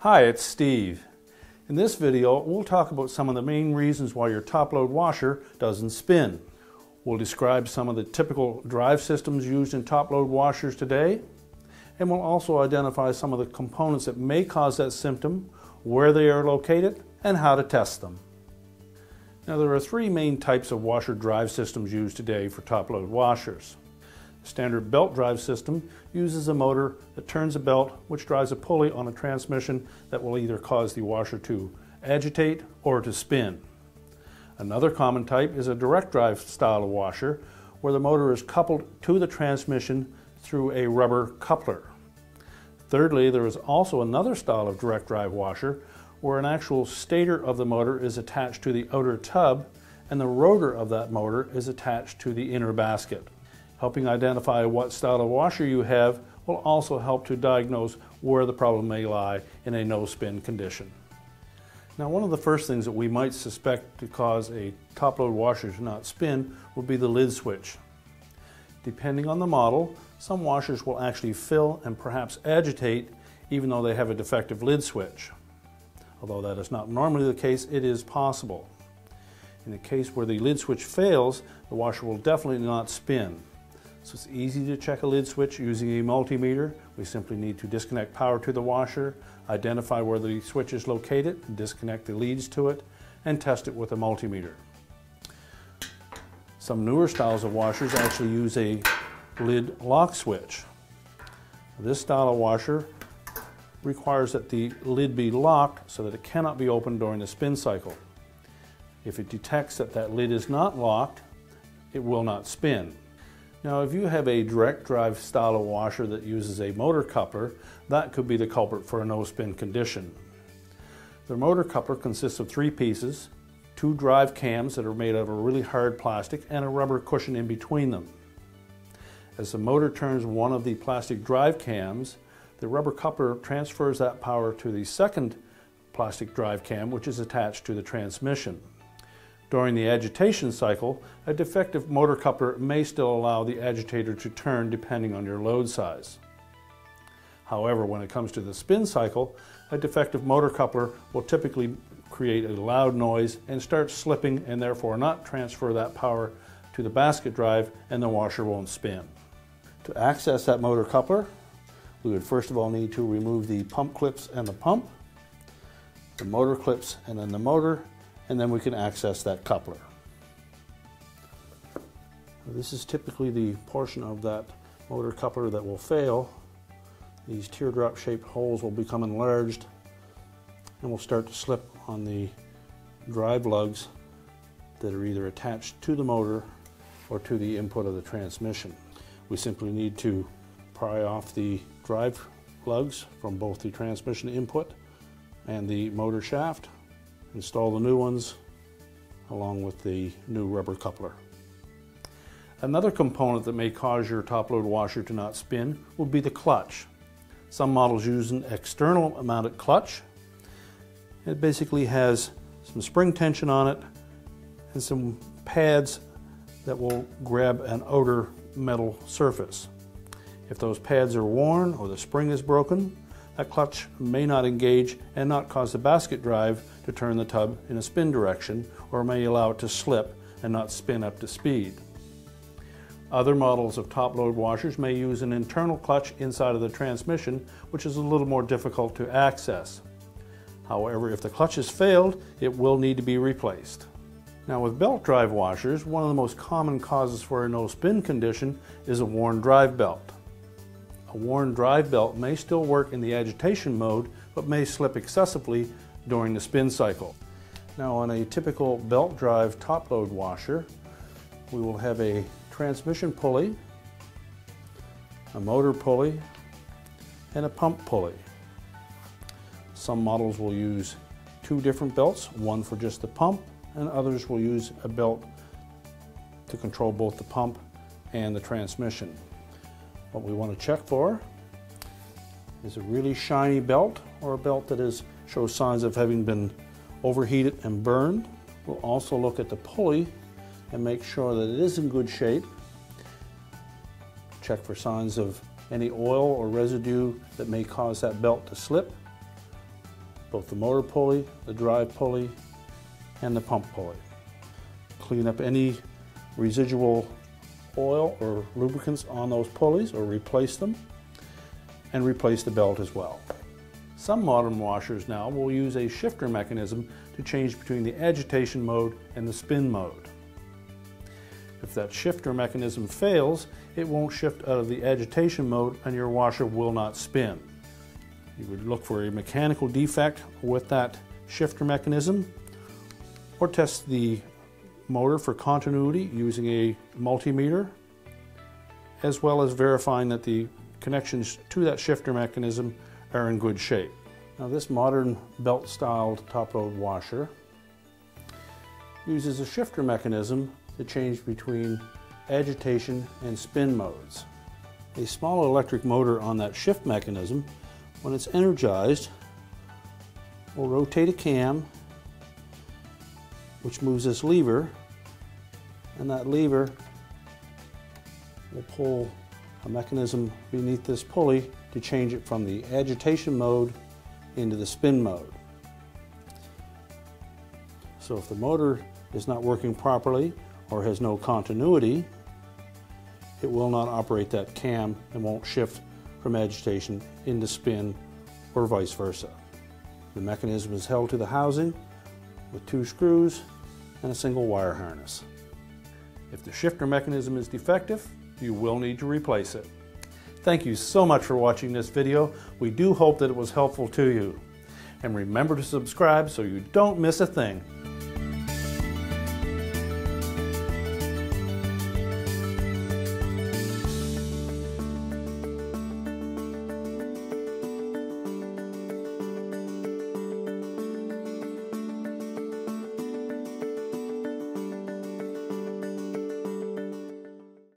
Hi, it's Steve. In this video, we'll talk about some of the main reasons why your top-load washer doesn't spin. We'll describe some of the typical drive systems used in top-load washers today, and we'll also identify some of the components that may cause that symptom, where they are located, and how to test them. Now, there are three main types of washer drive systems used today for top-load washers. The standard belt drive system uses a motor that turns a belt which drives a pulley on a transmission that will either cause the washer to agitate or to spin. Another common type is a direct drive style of washer where the motor is coupled to the transmission through a rubber coupler. Thirdly, there is also another style of direct drive washer where an actual stator of the motor is attached to the outer tub and the rotor of that motor is attached to the inner basket. Helping identify what style of washer you have will also help to diagnose where the problem may lie in a no-spin condition. Now, one of the first things that we might suspect to cause a top-load washer to not spin would be the lid switch. Depending on the model, some washers will actually fill and perhaps agitate even though they have a defective lid switch. Although that is not normally the case, it is possible. In the case where the lid switch fails, the washer will definitely not spin. So it's easy to check a lid switch using a multimeter. We simply need to disconnect power to the washer, identify where the switch is located, disconnect the leads to it, and test it with a multimeter. Some newer styles of washers actually use a lid lock switch. This style of washer requires that the lid be locked so that it cannot be opened during the spin cycle. If it detects that that lid is not locked, it will not spin. Now, if you have a direct drive style of washer that uses a motor coupler, that could be the culprit for a no-spin condition. The motor coupler consists of three pieces, two drive cams that are made of a really hard plastic and a rubber cushion in between them. As the motor turns one of the plastic drive cams, the rubber coupler transfers that power to the second plastic drive cam, which is attached to the transmission. During the agitation cycle, a defective motor coupler may still allow the agitator to turn depending on your load size. However, when it comes to the spin cycle, a defective motor coupler will typically create a loud noise and start slipping and therefore not transfer that power to the basket drive, and the washer won't spin. To access that motor coupler, we would first of all need to remove the pump clips and the pump, the motor clips and then the motor, and then we can access that coupler. This is typically the portion of that motor coupler that will fail. These teardrop shaped holes will become enlarged and will start to slip on the drive lugs that are either attached to the motor or to the input of the transmission. We simply need to pry off the drive lugs from both the transmission input and the motor shaft. Install the new ones along with the new rubber coupler. Another component that may cause your top-load washer to not spin will be the clutch. Some models use an external mounted clutch. It basically has some spring tension on it and some pads that will grab an outer metal surface. If those pads are worn or the spring is broken, that clutch may not engage and not cause the basket drive to turn the tub in a spin direction, or may allow it to slip and not spin up to speed. Other models of top-load washers may use an internal clutch inside of the transmission, which is a little more difficult to access. However, if the clutch has failed, it will need to be replaced. Now, with belt drive washers, one of the most common causes for a no-spin condition is a worn drive belt. A worn drive belt may still work in the agitation mode, but may slip excessively during the spin cycle. Now, on a typical belt drive top load washer, we will have a transmission pulley, a motor pulley, and a pump pulley. Some models will use two different belts, one for just the pump, and others will use a belt to control both the pump and the transmission. What we want to check for is a really shiny belt, or a belt that shows signs of having been overheated and burned. We'll also look at the pulley and make sure that it is in good shape. Check for signs of any oil or residue that may cause that belt to slip. both the motor pulley, the drive pulley, and the pump pulley. Clean up any residual oil or lubricants on those pulleys or replace them, and replace the belt as well. Some modern washers now will use a shifter mechanism to change between the agitation mode and the spin mode. If that shifter mechanism fails, it won't shift out of the agitation mode and your washer will not spin. You would look for a mechanical defect with that shifter mechanism, or test the motor for continuity using a multimeter, as well as verifying that the connections to that shifter mechanism are in good shape. Now, this modern belt-styled top-load washer uses a shifter mechanism to change between agitation and spin modes. A small electric motor on that shift mechanism, when it's energized, will rotate a cam which moves this lever, and that lever will pull a mechanism beneath this pulley to change it from the agitation mode into the spin mode. So if the motor is not working properly or has no continuity, it will not operate that cam and won't shift from agitation into spin or vice versa. The mechanism is held to the housing with two screws and a single wire harness. If the shifter mechanism is defective, you will need to replace it. Thank you so much for watching this video. We do hope that it was helpful to you. And remember to subscribe so you don't miss a thing.